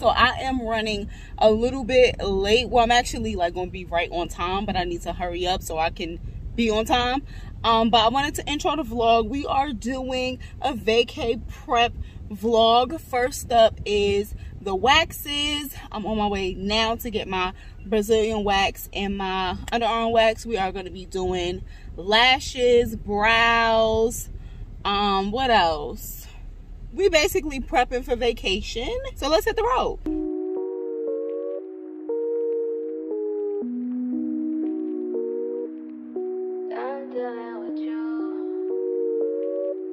So I am running a little bit late. Well, I'm actually like gonna be right on time, but I need to hurry up so I can be on time. But I wanted to intro the vlog. We are doing a vacay prep vlog. First up is the waxes. I'm on my way now to get my Brazilian wax and my underarm wax. We are going to be doing lashes, brows, what else? We basically prepping for vacation. So let's hit the road.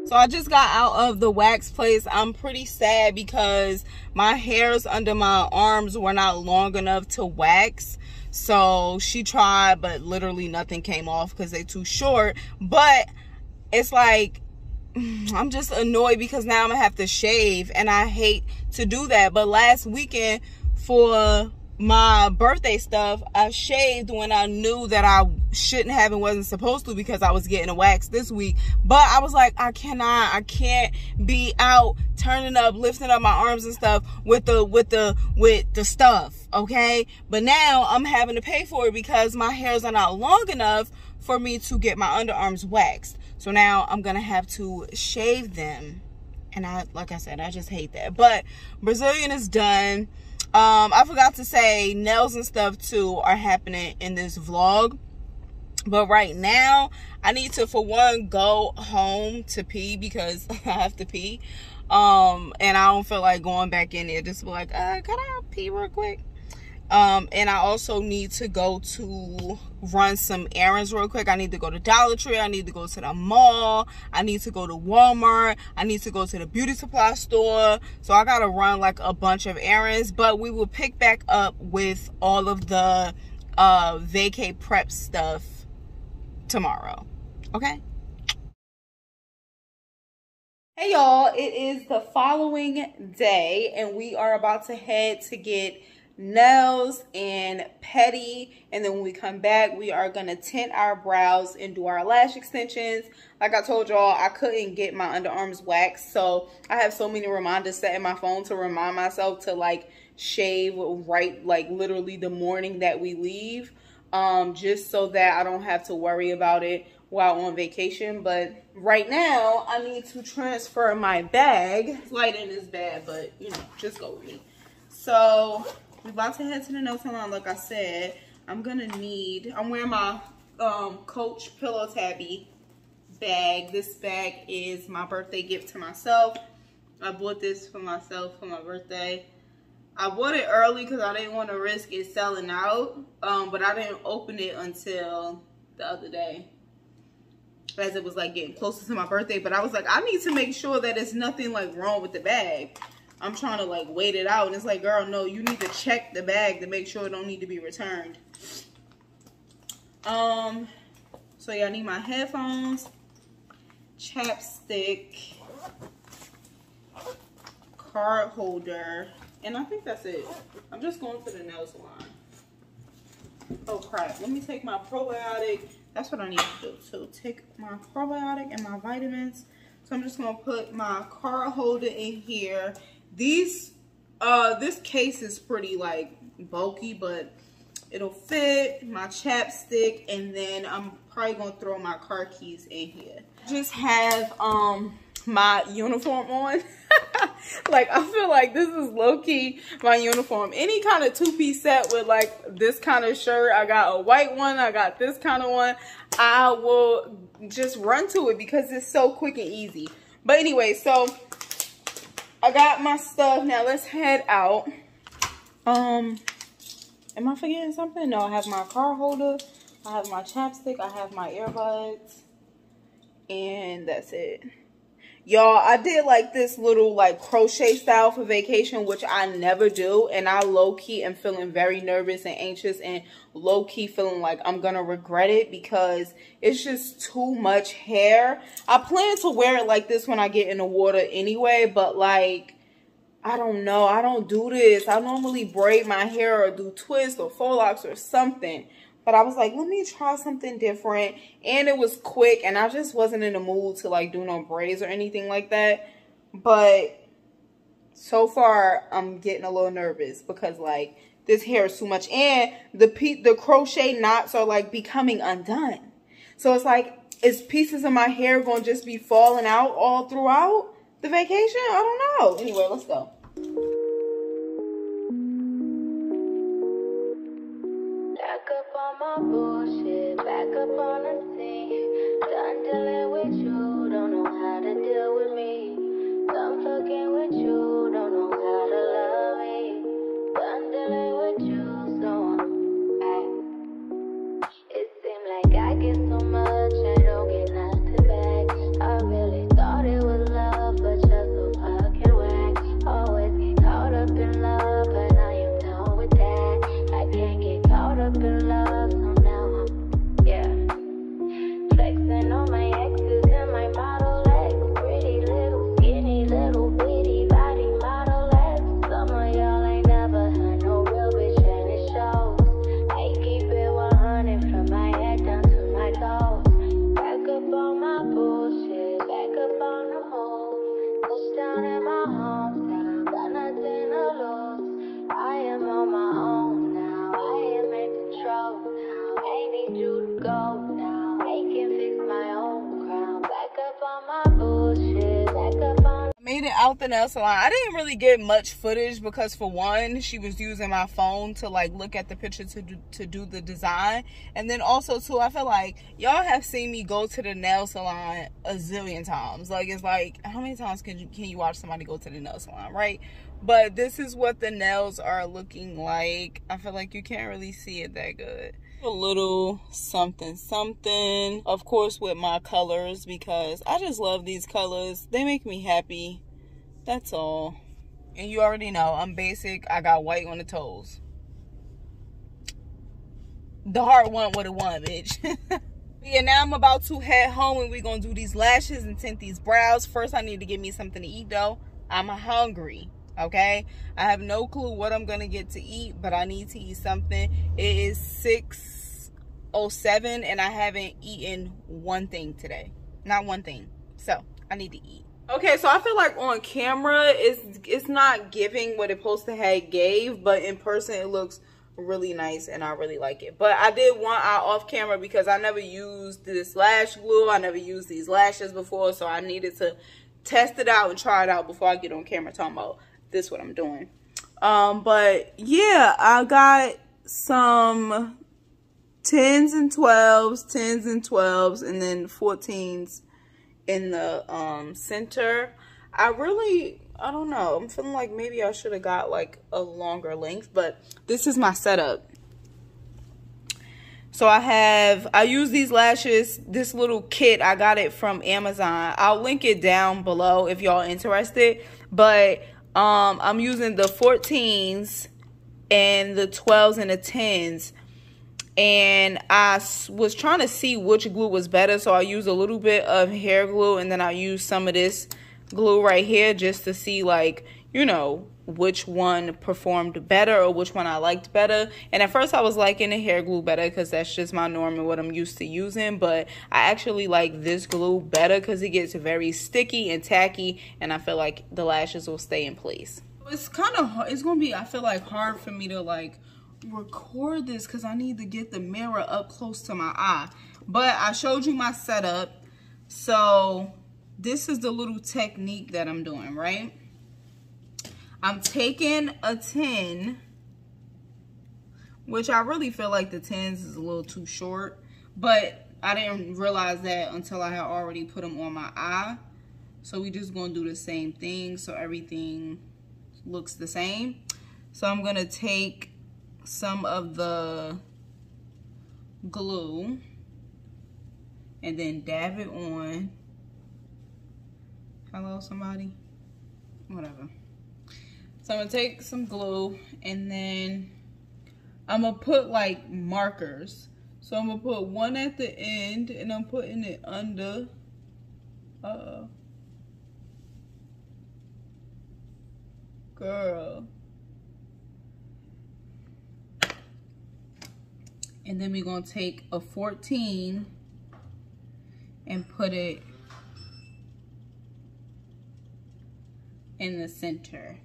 So I just got out of the wax place. I'm pretty sad because my hairs under my arms were not long enough to wax. So she tried, but literally nothing came off because they're too short. But it's like, I'm just annoyed because now I'm gonna have to shave and I hate to do that. But last weekend for my birthday stuff, I shaved when I knew that I shouldn't have and wasn't supposed to because I was getting a wax this week. But I was like, I can't be out turning up, lifting up my arms and stuff with the stuff, okay? But now I'm having to pay for it because my hairs are not long enough for me to get my underarms waxed. So now I'm gonna have to shave them. And I, like I said, I just hate that. But Brazilian is done. I forgot to say nails and stuff too are happening in this vlog. But right now I need to, for one, go home to pee because I have to pee. And I don't feel like going back in there. Just be like, can I pee real quick? And I also need to go to run some errands real quick. I need to go to Dollar Tree. I need to go to the mall. I need to go to Walmart. I need to go to the beauty supply store. So I gotta run like a bunch of errands, but we will pick back up with all of the vacay prep stuff tomorrow, okay? Hey y'all, it is the following day and we are about to head to get nails and pedi, and then when we come back we are gonna tint our brows and do our lash extensions. Like I told y'all, I couldn't get my underarms waxed, so I have so many reminders set in my phone to remind myself to like shave right like literally the morning that we leave, just so that I don't have to worry about it while on vacation. But right now I need to transfer my bag. It's lighting is bad, but you know, just go with me. So we're about to head to the nail salon. Like I said, I'm wearing my Coach Pillow Tabby bag. This bag is my birthday gift to myself. I bought this for myself for my birthday. I bought it early because I didn't want to risk it selling out, but I didn't open it until the other day as it was like getting closer to my birthday. But I was like, I need to make sure that there's nothing like wrong with the bag. I'm trying to like wait it out. And it's like, girl, no, you need to check the bag to make sure it don't need to be returned. So yeah, I need my headphones, chapstick, card holder, and I think that's it. I'm just going to the nail salon. Oh crap, let me take my probiotic. That's what I need to do. So take my probiotic and my vitamins. So I'm just gonna put my card holder in here. This case is pretty like bulky, but it'll fit my chapstick, and then I'm probably gonna throw my car keys in here. I just have my uniform on. Like I feel like this is low-key my uniform. Any kind of two-piece set with like this kind of shirt. I got a white one, I got this kind of one. I will just run to it because it's so quick and easy. But anyway, so I got my stuff. Now let's head out. Am I forgetting something? No, I have my card holder, I have my chapstick, I have my earbuds, and that's it. Y'all, I did like this little like crochet style for vacation, which I never do. And I low-key am feeling very nervous and anxious and low-key feeling like I'm gonna regret it because it's just too much hair. I plan to wear it like this when I get in the water anyway, but like, I don't know. I don't do this. I normally braid my hair or do twists or faux locks or something. But I was like, let me try something different. And it was quick. And I just wasn't in the mood to like do no braids or anything like that. But so far I'm getting a little nervous because like this hair is too much, and the crochet knots are like becoming undone. So it's like, is pieces of my hair gonna just be falling out all throughout the vacation? I don't know. Anyway, let's go. Back up on my bullshit, back up on the scene. Done dealing with you, don't know how to deal with me. Done fucking with you, don't know how to love me. Done dealing with you, so it seemed like I get so much and don't get nothing back. I really thought it was love, but just so fucking whack. Always get caught up in love, but now you know with that. I can't get caught up in love, so now I'm, yeah, flexing on my exes and my model ex. Pretty little, skinny little, bitty body model ex. Some of y'all ain't never had no real bitch and it shows. I keep it 100 from my head down to my toes. Back up on my bullshit, back up on the hole. Touchdown in my hometown, got nothing to lose. I am on my own now, I am in control now. I need you to go now, I can fix my own crown. Back up on my bullshit, back up on. I made it out the nail salon. I didn't really get much footage because for one, she was using my phone to like look at the picture to do the design, and then also too, I feel like y'all have seen me go to the nail salon a zillion times. Like it's like, how many times can you watch somebody go to the nail salon, right? But this is what the nails are looking like. I feel like you can't really see it that good. A little something something, of course, with my colors, because I just love these colors. They make me happy, that's all. And you already know I'm basic. I got white on the toes. The heart won what it won, bitch. Yeah, now I'm about to head home and we're gonna do these lashes and tint these brows. First I need to get me something to eat though. I'm hungry. Okay, I have no clue what I'm gonna get to eat, but I need to eat something. It is 6:07 and I haven't eaten one thing today, not one thing, so I need to eat. Okay, so I feel like on camera it's not giving what it supposed to have gave, but in person it looks really nice and I really like it. But I did one eye off camera because I never used this lash glue, I never used these lashes before, so I needed to test it out and try it out before I get on camera talking about this what I'm doing. But yeah, I got some 10s and 12s, and then 14s in the center. I don't know, I'm feeling like maybe I should have got like a longer length, but this is my setup. So I use these lashes, this little kit, I got it from Amazon. I'll link it down below if y'all interested, but I'm using the 14s and the 12s and the 10s, and I was trying to see which glue was better, so I used a little bit of hair glue and then I used some of this glue right here just to see, like, you know, which one performed better or which one I liked better. And at first I was liking the hair glue better because that's just my norm and what I'm used to using, but I actually like this glue better because it gets very sticky and tacky, and I feel like the lashes will stay in place. It's kind of, it's gonna be, I feel like, hard for me to like record this because I need to get the mirror up close to my eye, but I showed you my setup. So this is the little technique that I'm doing, right? I'm taking a 10, which I really feel like the 10s is a little too short, but I didn't realize that until I had already put them on my eye. So we just gonna do the same thing so everything looks the same. So I'm gonna take some of the glue and then dab it on. Hello, somebody? Whatever. So I'm gonna take some glue and then I'm gonna put like markers. So I'm gonna put one at the end and I'm putting it under. Girl. And then we're gonna take a 14 and put it in the center.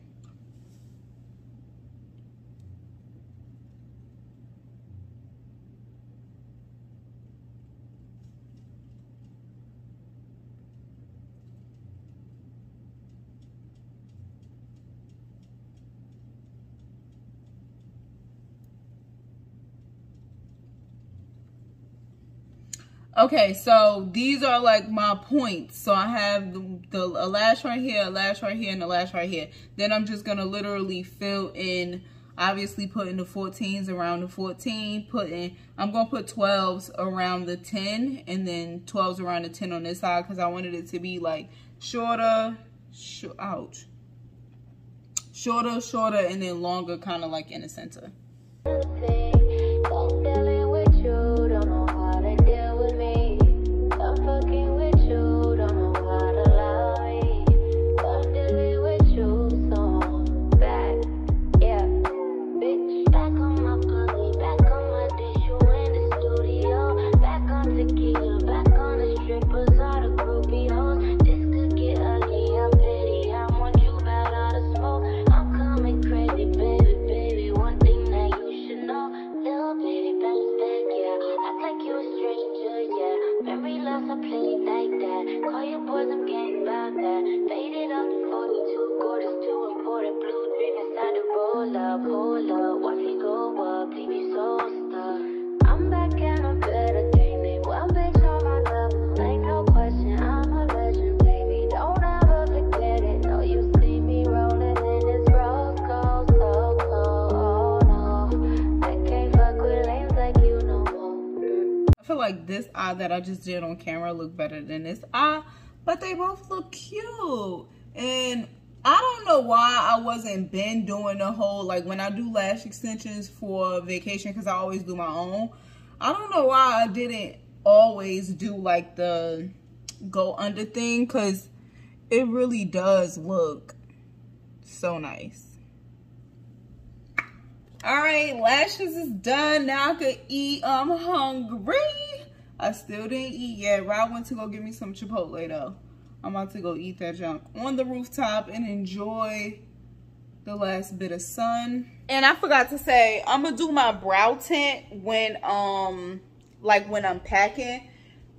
Okay, so these are like my points. So I have a lash right here, a lash right here, and a lash right here. Then I'm just gonna literally fill in, obviously putting the 14s around the 14, I'm gonna put 12s around the 10, and then 12s around the 10 on this side, because I wanted it to be like shorter, shorter, and then longer, kind of like in the center. Like this eye that I just did on camera look better than this eye, but they both look cute. And I don't know why I wasn't been doing the whole, like when I do lash extensions for vacation, because I always do my own, I don't know why I didn't always do like the go under thing, because it really does look so nice. All right, lashes is done. Now I could eat. I'm hungry. I still didn't eat yet. I went to go get me some Chipotle though. I'm about to go eat that junk on the rooftop and enjoy the last bit of sun. And I forgot to say, I'm gonna do my brow tint when I'm packing,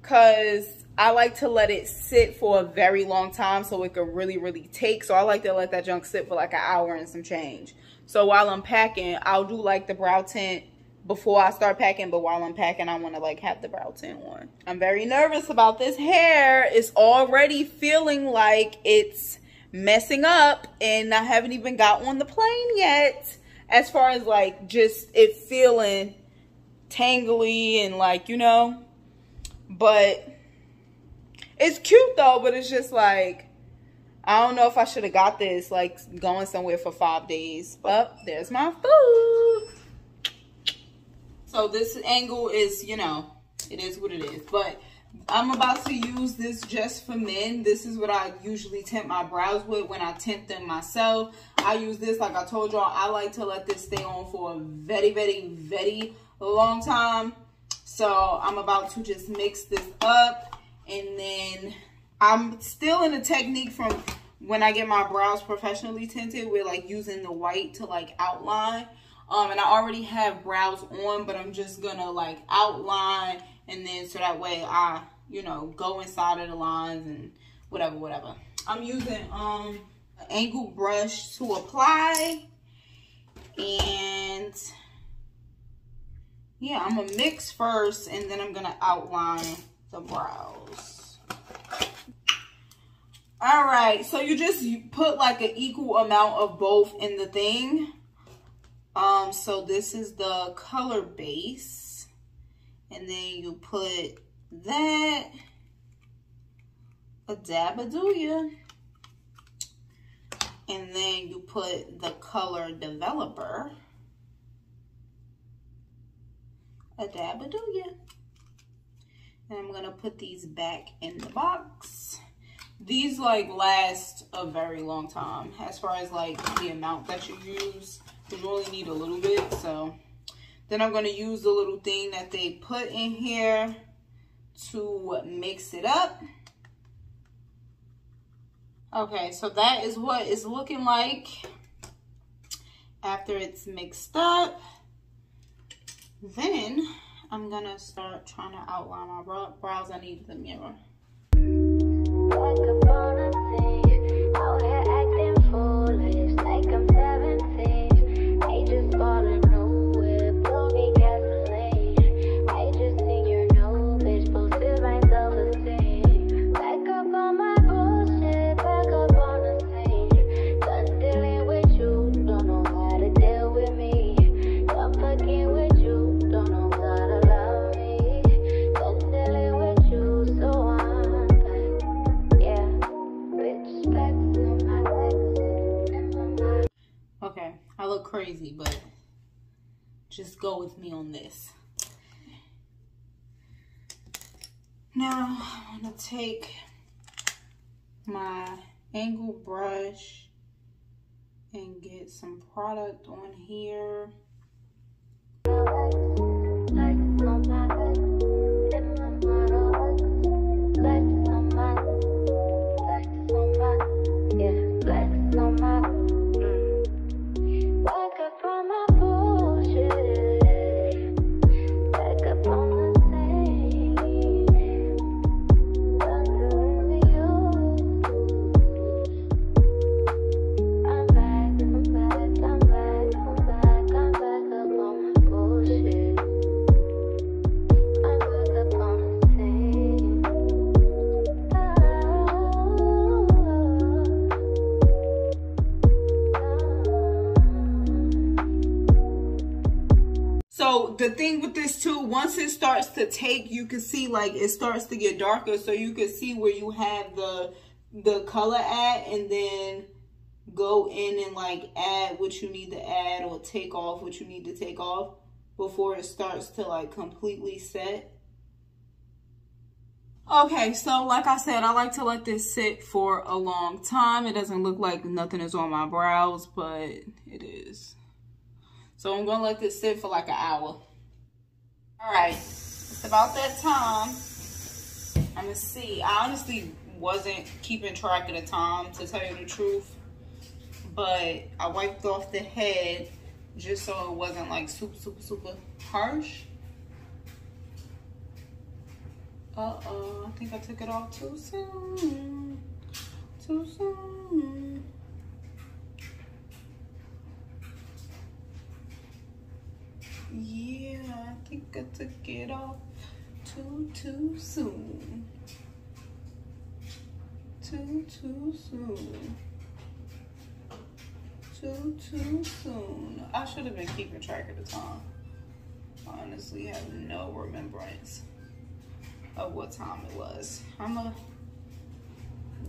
cause I like to let it sit for a very long time so it could really, really take. So I like to let that junk sit for like an hour and some change. So while I'm packing, I'll do like the brow tint before I start packing, but while I'm packing, I want to like have the brow tint on. I'm very nervous about this hair. It's already feeling like it's messing up, and I haven't even got on the plane yet. As far as like just it feeling tangly and like, you know, but it's cute though, but it's just like, I don't know if I should have got this like going somewhere for 5 days. But there's my food. So this angle is, you know, it is what it is. But I'm about to use this Just For Men. This is what I usually tint my brows with when I tint them myself. I use this, like I told y'all, I like to let this stay on for a very, very, very long time. So I'm about to just mix this up, and then I'm still in a technique from when I get my brows professionally tinted, with like using the white to like outline. And I already have brows on, but I'm just gonna like outline, and then so that way I, you know, go inside of the lines and whatever, whatever. I'm using an angle brush to apply, and yeah, I'm gonna mix first, and then I'm gonna outline the brows. All right, so you put like an equal amount of both in the thing. So this is the color base, and then you put that, a dab of Douya, and then you put the color developer, a dab of Douya. And I'm gonna put these back in the box. These like last a very long time as far as like the amount that you use, because you only need a little bit. So then I'm going to use the little thing that they put in here to mix it up. Okay, so that is what it's looking like after it's mixed up. Then I'm going to start trying to outline my brows. I need the mirror. Like a bona thing, out here acting foolish, like I'm 17, I just bought a new whip, blow me gasoline, I just need your new bitch, look crazy, but just go with me on this. Now I'm gonna take my angle brush and get some product on here. So the thing with this too, once it starts to take, you can see like it starts to get darker, so you can see where you have the color at, and then go in and like add what you need to add or take off what you need to take off before it starts to like completely set. Okay, so like I said, I like to let this sit for a long time. It doesn't look like nothing is on my brows, but it is. So I'm gonna let this sit for like an hour. All right, it's about that time. I'm gonna see. I honestly wasn't keeping track of the time, to tell you the truth, but I wiped off the head just so it wasn't like super harsh. Uh-oh, I think I took it off too soon. Too soon. Yeah, I think I took it off too soon. Too soon. Too soon. I should have been keeping track of the time. I honestly have no remembrance of what time it was. I'm gonna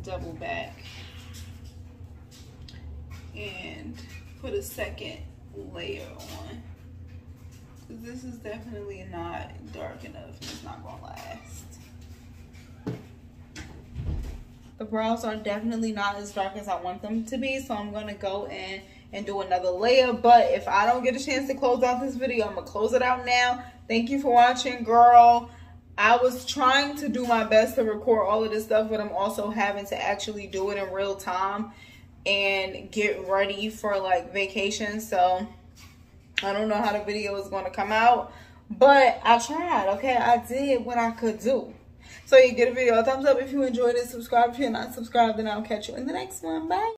double back and put a second layer on. This is definitely not dark enough. It's not gonna last. The brows are definitely not as dark as I want them to be, so I'm gonna go in and do another layer. But if I don't get a chance to close out this video, I'm gonna close it out now. Thank you for watching, girl. I was trying to do my best to record all of this stuff, but I'm also having to actually do it in real time and get ready for like vacation. So I don't know how the video is going to come out, but I tried, okay? I did what I could do. So you get a video a thumbs up if you enjoyed it. Subscribe if you're not subscribed, and I'll catch you in the next one. Bye.